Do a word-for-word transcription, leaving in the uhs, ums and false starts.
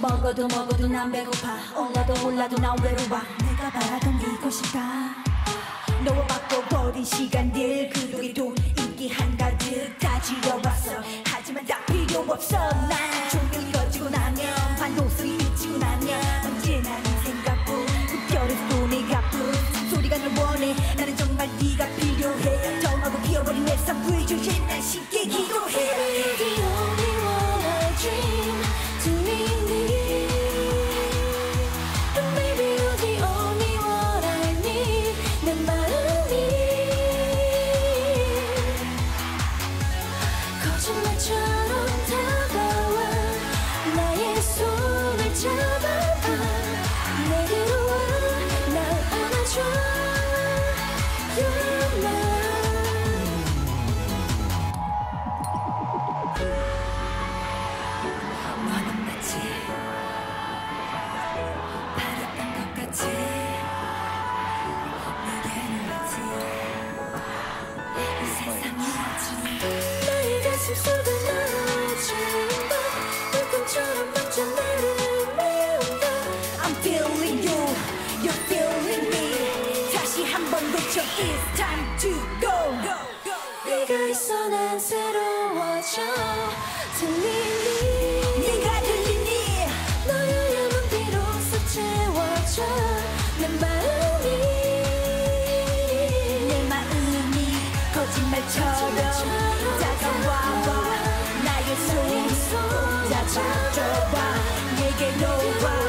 먹어도 먹어도 난 배고파. 올라도 올라도 난 외로워. 내가 바라던 이곳이다. 너와 바꿔버린 시간들 그동안 돈 인기 한가득 가지러왔어. 하지만 다 필요 없어. 난 조명이 꺼지고 나면 반도수이 비치고 나면 언제나 네 생각뿐. 그 별에서도 내가 뿐 소리가 널 원해. 나는 정말 네가 필요해. 덤하고 피어버린 내 삶 부유해. 난 쉽게 기도해. It's time to go. Go, go, go. 네가 있어 난 새로워져. 들리니? 네가 들리니? 너의 향은 비로소 채워져. 내 마음이 내 마음이 거짓말처럼 다가와봐. 나의 손 잡아줘봐. 내게 놓아.